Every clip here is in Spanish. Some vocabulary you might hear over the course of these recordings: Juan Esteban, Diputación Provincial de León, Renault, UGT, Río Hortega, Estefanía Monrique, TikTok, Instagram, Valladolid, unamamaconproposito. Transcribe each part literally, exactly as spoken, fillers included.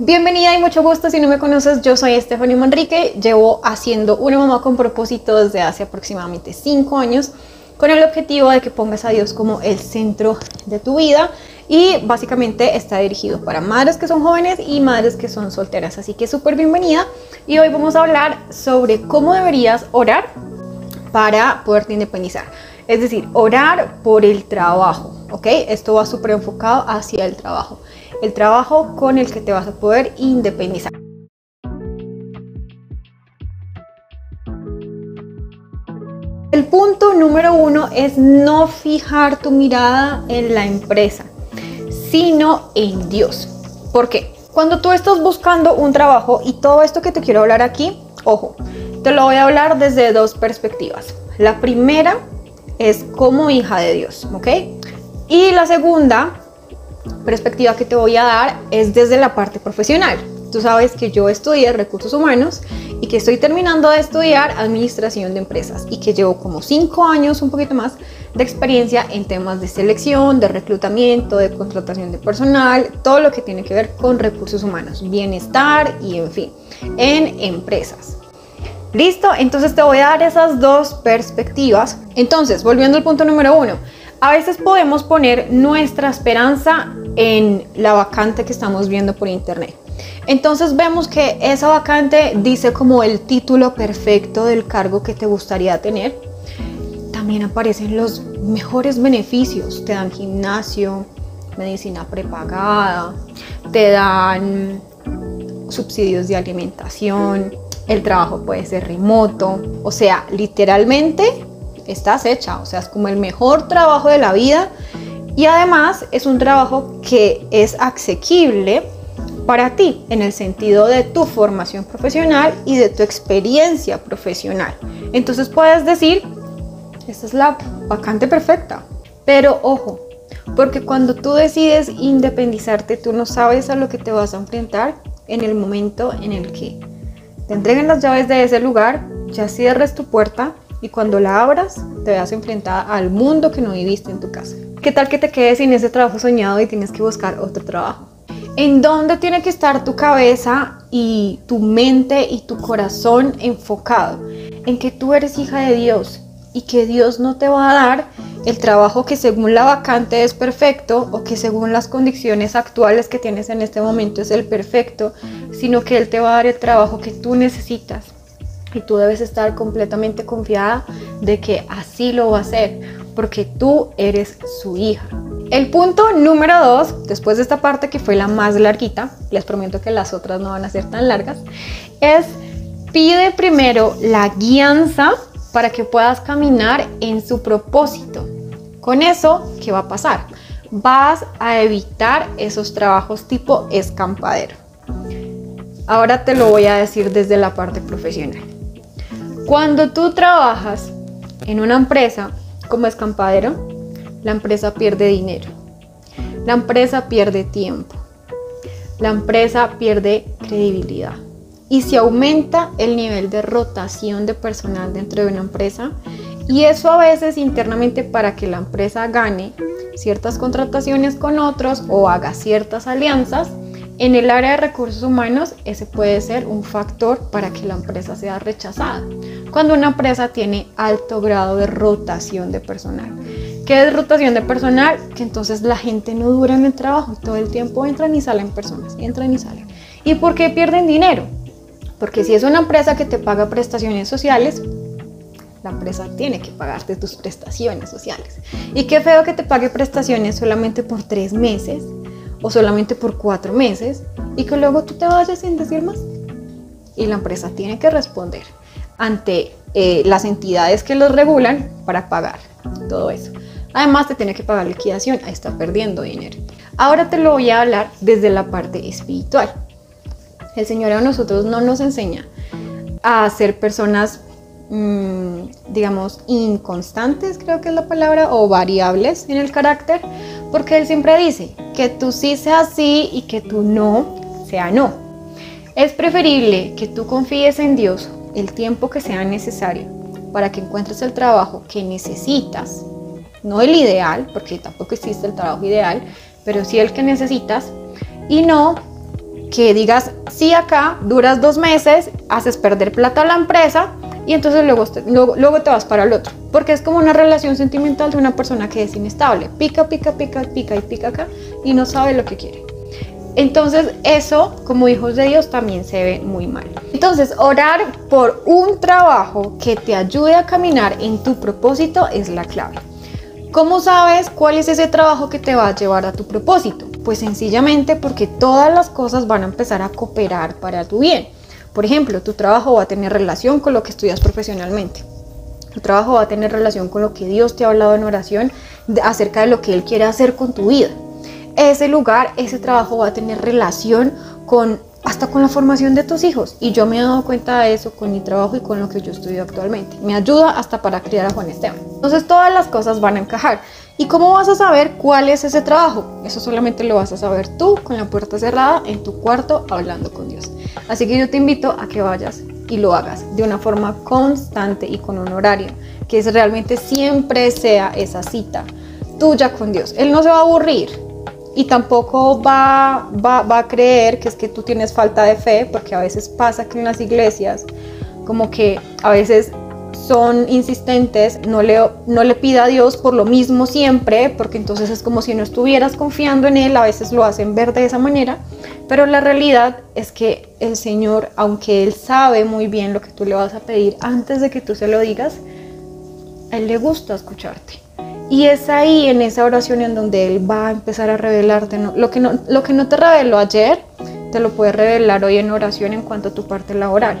Bienvenida y mucho gusto. Si no me conoces, yo soy Estefanía Monrique. Llevo haciendo Una Mamá con Propósito desde hace aproximadamente cinco años, con el objetivo de que pongas a Dios como el centro de tu vida, y básicamente está dirigido para madres que son jóvenes y madres que son solteras, así que súper bienvenida. Y hoy vamos a hablar sobre cómo deberías orar para poderte independizar, es decir, orar por el trabajo, ¿ok? Esto va súper enfocado hacia el trabajo, el trabajo con el que te vas a poder independizar. El punto número uno es no fijar tu mirada en la empresa, sino en Dios. ¿Por qué? Cuando tú estás buscando un trabajo, y todo esto que te quiero hablar aquí, ojo, te lo voy a hablar desde dos perspectivas. La primera es como hija de Dios, ¿ok? Y la segunda perspectiva que te voy a dar es desde la parte profesional. Tú sabes que yo estudié recursos humanos y que estoy terminando de estudiar administración de empresas, y que llevo como cinco años, un poquito más, de experiencia en temas de selección, de reclutamiento, de contratación de personal, todo lo que tiene que ver con recursos humanos, bienestar y en fin, en empresas. ¿Listo? Entonces te voy a dar esas dos perspectivas. Entonces, volviendo al punto número uno, a veces podemos poner nuestra esperanza en la vacante que estamos viendo por internet. Entonces vemos que esa vacante dice como el título perfecto del cargo que te gustaría tener. También aparecen los mejores beneficios. Te dan gimnasio, medicina prepagada, te dan subsidios de alimentación, el trabajo puede ser remoto. O sea, literalmente estás hecha. O sea, es como el mejor trabajo de la vida, y además es un trabajo que es asequible para ti, en el sentido de tu formación profesional y de tu experiencia profesional. Entonces puedes decir, esta es la vacante perfecta. Pero ojo, porque cuando tú decides independizarte, tú no sabes a lo que te vas a enfrentar en el momento en el que te entreguen las llaves de ese lugar, ya cierres tu puerta, y cuando la abras te veas enfrentada al mundo que no viviste en tu casa. ¿Qué tal que te quedes sin ese trabajo soñado y tienes que buscar otro trabajo? ¿En dónde tiene que estar tu cabeza y tu mente y tu corazón enfocado? En que tú eres hija de Dios, y que Dios no te va a dar el trabajo que según la vacante es perfecto, o que según las condiciones actuales que tienes en este momento es el perfecto, sino que Él te va a dar el trabajo que tú necesitas, y tú debes estar completamente confiada de que así lo va a hacer, porque tú eres su hija. El punto número dos, después de esta parte que fue la más larguita, les prometo que las otras no van a ser tan largas, es pide primero la guianza para que puedas caminar en su propósito. Con eso, ¿qué va a pasar? Vas a evitar esos trabajos tipo escampadero. Ahora te lo voy a decir desde la parte profesional. Cuando tú trabajas en una empresa como escampadero, la empresa pierde dinero, la empresa pierde tiempo, la empresa pierde credibilidad. Y si aumenta el nivel de rotación de personal dentro de una empresa, y eso a veces internamente para que la empresa gane ciertas contrataciones con otros o haga ciertas alianzas, en el área de recursos humanos ese puede ser un factor para que la empresa sea rechazada, cuando una empresa tiene alto grado de rotación de personal. ¿Qué es rotación de personal? Que entonces la gente no dura en el trabajo, todo el tiempo entran y salen personas, entran y salen. ¿Y por qué pierden dinero? Porque si es una empresa que te paga prestaciones sociales, la empresa tiene que pagarte tus prestaciones sociales. Y qué feo que te pague prestaciones solamente por tres meses o solamente por cuatro meses y que luego tú te vayas sin decir más. Y la empresa tiene que responder ante eh, las entidades que los regulan para pagar todo eso. Además te tiene que pagar liquidación, ahí está perdiendo dinero. Ahora te lo voy a hablar desde la parte espiritual. El Señor a nosotros no nos enseña a ser personas, mmm, digamos, inconstantes, creo que es la palabra, o variables en el carácter, porque Él siempre dice que tú sí sea sí y que tú no sea no. Es preferible que tú confíes en Dios el tiempo que sea necesario para que encuentres el trabajo que necesitas, no el ideal, porque tampoco existe el trabajo ideal, pero sí el que necesitas, y no que digas, sí, acá duras dos meses, haces perder plata a la empresa y entonces luego, luego, luego te vas para el otro, porque es como una relación sentimental de una persona que es inestable, pica, pica, pica, pica y pica acá y no sabe lo que quiere. Entonces eso, como hijos de Dios, también se ve muy mal. Entonces, orar por un trabajo que te ayude a caminar en tu propósito es la clave. ¿Cómo sabes cuál es ese trabajo que te va a llevar a tu propósito? Pues sencillamente porque todas las cosas van a empezar a cooperar para tu bien. Por ejemplo, tu trabajo va a tener relación con lo que estudias profesionalmente. Tu trabajo va a tener relación con lo que Dios te ha hablado en oración acerca de lo que Él quiere hacer con tu vida. Ese lugar, ese trabajo va a tener relación con, hasta con la formación de tus hijos. Y yo me he dado cuenta de eso con mi trabajo y con lo que yo estudio actualmente. Me ayuda hasta para criar a Juan Esteban. Entonces todas las cosas van a encajar. ¿Y cómo vas a saber cuál es ese trabajo? Eso solamente lo vas a saber tú, con la puerta cerrada, en tu cuarto, hablando con Dios. Así que yo te invito a que vayas y lo hagas de una forma constante y con un horario, que es realmente siempre sea esa cita tuya con Dios. Él no se va a aburrir. Y tampoco va, va, va a creer que es que tú tienes falta de fe, porque a veces pasa que en las iglesias como que a veces son insistentes, no le, no le pida a Dios por lo mismo siempre, porque entonces es como si no estuvieras confiando en Él, a veces lo hacen ver de esa manera, pero la realidad es que el Señor, aunque Él sabe muy bien lo que tú le vas a pedir antes de que tú se lo digas, a Él le gusta escucharte. Y es ahí, en esa oración, en donde Él va a empezar a revelarte. ¿no? Lo, que no, lo que no te reveló ayer, te lo puede revelar hoy en oración en cuanto a tu parte laboral.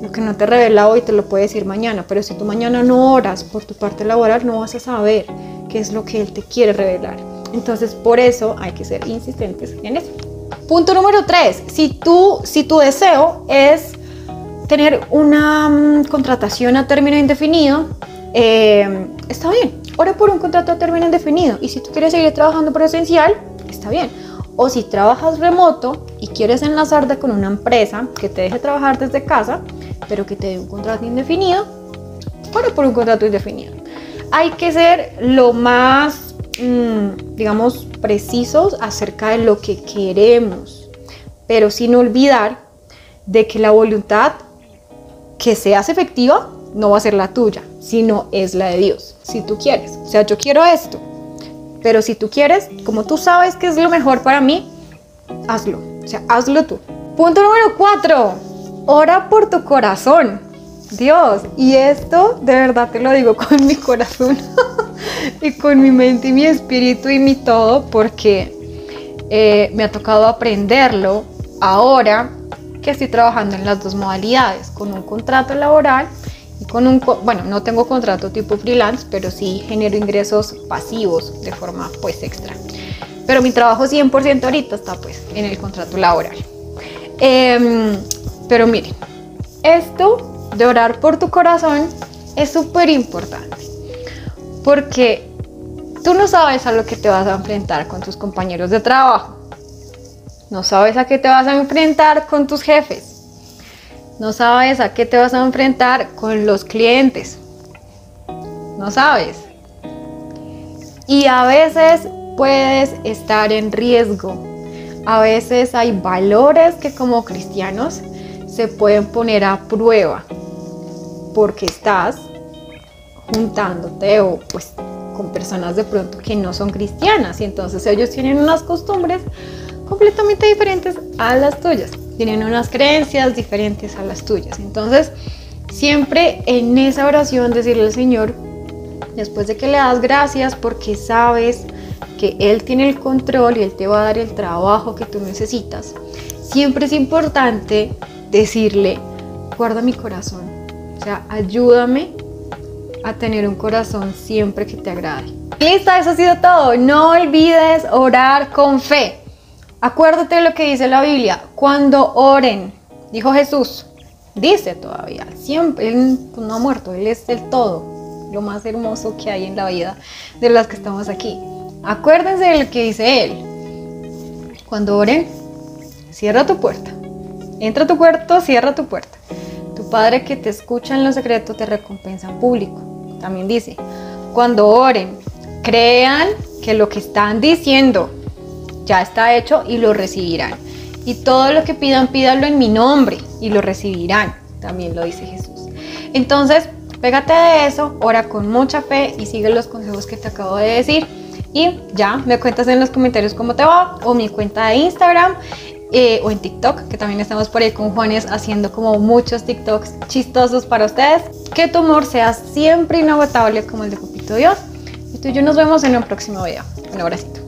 Lo que no te revela hoy, te lo puede decir mañana. Pero si tú mañana no oras por tu parte laboral, no vas a saber qué es lo que Él te quiere revelar. Entonces, por eso hay que ser insistentes en eso. Punto número tres. Si, tú, si tu deseo es tener una um, contratación a término indefinido, eh, está bien. Ora por un contrato a término indefinido, y si tú quieres seguir trabajando presencial, está bien. O si trabajas remoto y quieres enlazarte con una empresa que te deje trabajar desde casa, pero que te dé un contrato indefinido, ora por un contrato indefinido. Hay que ser lo más, mmm, digamos, precisos acerca de lo que queremos, pero sin olvidar de que la voluntad que se hace efectiva no va a ser la tuya, sino es la de Dios, si tú quieres. O sea, yo quiero esto, pero si tú quieres, como tú sabes que es lo mejor para mí, hazlo, o sea, hazlo tú. Punto número cuatro, ora por tu corazón, Dios, y esto de verdad te lo digo con mi corazón y con mi mente y mi espíritu y mi todo, porque eh, me ha tocado aprenderlo ahora que estoy trabajando en las dos modalidades, con un contrato laboral y con un, bueno, no tengo contrato tipo freelance, pero sí genero ingresos pasivos de forma pues extra. Pero mi trabajo cien por ciento ahorita está pues en el contrato laboral. Eh, pero miren, esto de orar por tu corazón es súper importante, porque tú no sabes a lo que te vas a enfrentar con tus compañeros de trabajo. No sabes a qué te vas a enfrentar con tus jefes. No sabes a qué te vas a enfrentar con los clientes. No sabes. Y a veces puedes estar en riesgo. A veces hay valores que como cristianos se pueden poner a prueba, porque estás juntándote o pues con personas de pronto que no son cristianas, y entonces ellos tienen unas costumbres completamente diferentes a las tuyas. Tienen unas creencias diferentes a las tuyas. Entonces, siempre en esa oración decirle al Señor, después de que le das gracias porque sabes que Él tiene el control y Él te va a dar el trabajo que tú necesitas, siempre es importante decirle, guarda mi corazón. O sea, ayúdame a tener un corazón siempre que te agrade. Listo, eso ha sido todo. No olvides orar con fe. Acuérdate de lo que dice la Biblia, cuando oren, dijo Jesús, dice todavía, siempre, Él no ha muerto, Él es el todo, lo más hermoso que hay en la vida de las que estamos aquí. Acuérdense de lo que dice Él, cuando oren, cierra tu puerta, entra a tu cuarto, cierra tu puerta, tu Padre que te escucha en lo secreto te recompensa en público. También dice, cuando oren, crean que lo que están diciendo ya está hecho y lo recibirán. Y todo lo que pidan, pídanlo en mi nombre y lo recibirán. También lo dice Jesús. Entonces, pégate de eso, ora con mucha fe y sigue los consejos que te acabo de decir. Y ya, me cuentas en los comentarios cómo te va, o mi cuenta de Instagram, eh, o en TikTok, que también estamos por ahí con Juanes haciendo como muchos TikToks chistosos para ustedes. Que tu amor sea siempre inagotable como el de Papito Dios. Y tú y yo nos vemos en un próximo video. Un abracito.